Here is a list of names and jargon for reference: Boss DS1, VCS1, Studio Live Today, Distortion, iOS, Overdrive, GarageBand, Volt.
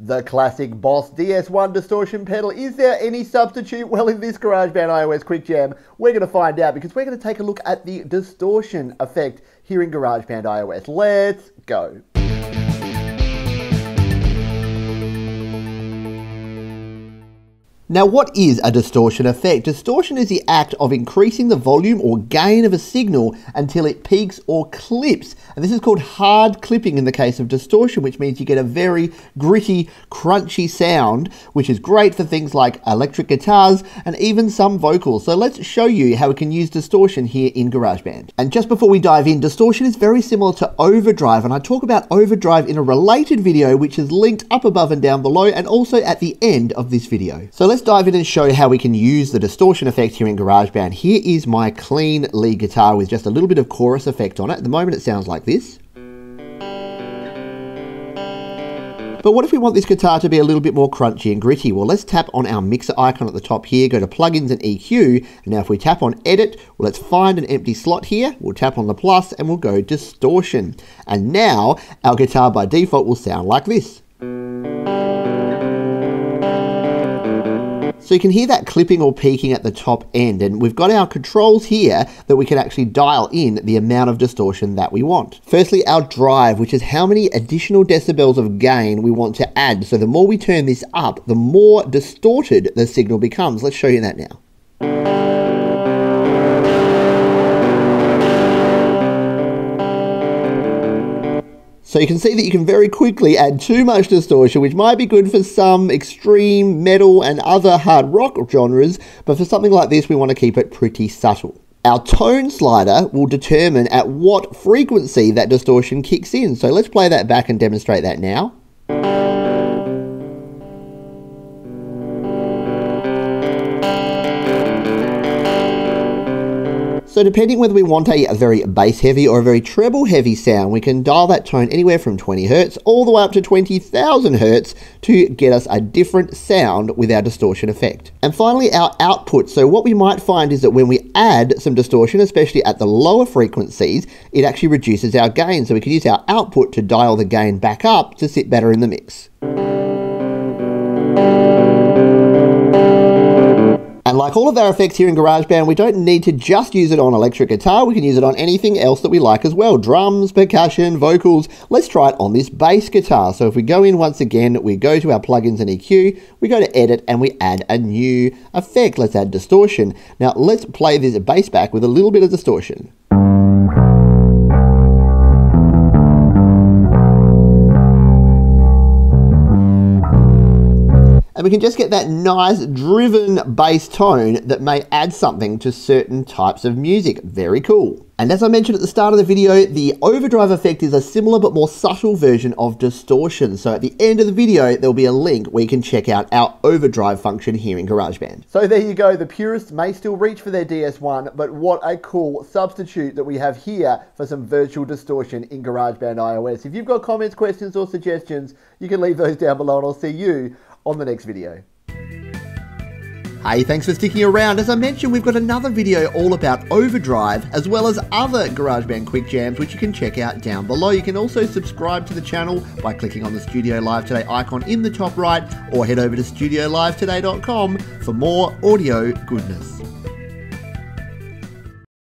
the classic Boss DS1 distortion pedal. Is there any substitute? Well, in this GarageBand iOS Quick Jam, we're going to find out, because we're going to take a look at the distortion effect here in GarageBand iOS. Let's go. Now, what is a distortion effect? Distortion is the act of increasing the volume or gain of a signal until it peaks or clips. And this is called hard clipping in the case of distortion, which means you get a very gritty, crunchy sound, which is great for things like electric guitars and even some vocals. So let's show you how we can use distortion here in GarageBand. And just before we dive in, distortion is very similar to overdrive. And I talk about overdrive in a related video, which is linked up above and down below, and also at the end of this video. So let's dive in and show how we can use the distortion effect here in GarageBand. Here is my clean lead guitar with just a little bit of chorus effect on it. At the moment it sounds like this. But what if we want this guitar to be a little bit more crunchy and gritty? Well, let's tap on our mixer icon at the top here, go to plugins and EQ. And now if we tap on edit, well, let's find an empty slot here. We'll tap on the plus and we'll go distortion. And now our guitar by default will sound like this. So you can hear that clipping or peaking at the top end, and we've got our controls here that we can actually dial in the amount of distortion that we want. Firstly, our drive, which is how many additional decibels of gain we want to add. So the more we turn this up, the more distorted the signal becomes. Let's show you that now. So you can see that you can very quickly add too much distortion, which might be good for some extreme metal and other hard rock genres, but for something like this, we want to keep it pretty subtle. Our tone slider will determine at what frequency that distortion kicks in. So let's play that back and demonstrate that now. So depending whether we want a very bass heavy or a very treble heavy sound, we can dial that tone anywhere from 20 Hz all the way up to 20,000 Hz to get us a different sound with our distortion effect. And finally, our output. So what we might find is that when we add some distortion, especially at the lower frequencies, it actually reduces our gain. So we can use our output to dial the gain back up to sit better in the mix. And like all of our effects here in GarageBand, we don't need to just use it on electric guitar. We can use it on anything else that we like as well. Drums, percussion, vocals. Let's try it on this bass guitar. So if we go in once again, we go to our plugins and EQ, we go to edit and we add a new effect. Let's add distortion. Now let's play this bass back with a little bit of distortion. And we can just get that nice driven bass tone that may add something to certain types of music. Very cool. And as I mentioned at the start of the video, the overdrive effect is a similar but more subtle version of distortion. So at the end of the video, there'll be a link where you can check out our overdrive function here in GarageBand. So there you go. The purists may still reach for their DS1, but what a cool substitute that we have here for some virtual distortion in GarageBand iOS. If you've got comments, questions, or suggestions, you can leave those down below and I'll see you on the next video. Hey, thanks for sticking around. As I mentioned, we've got another video all about overdrive, as well as other GarageBand Quick Jams, which you can check out down below. You can also subscribe to the channel by clicking on the Studio Live Today icon in the top right, or head over to studiolivetoday.com for more audio goodness.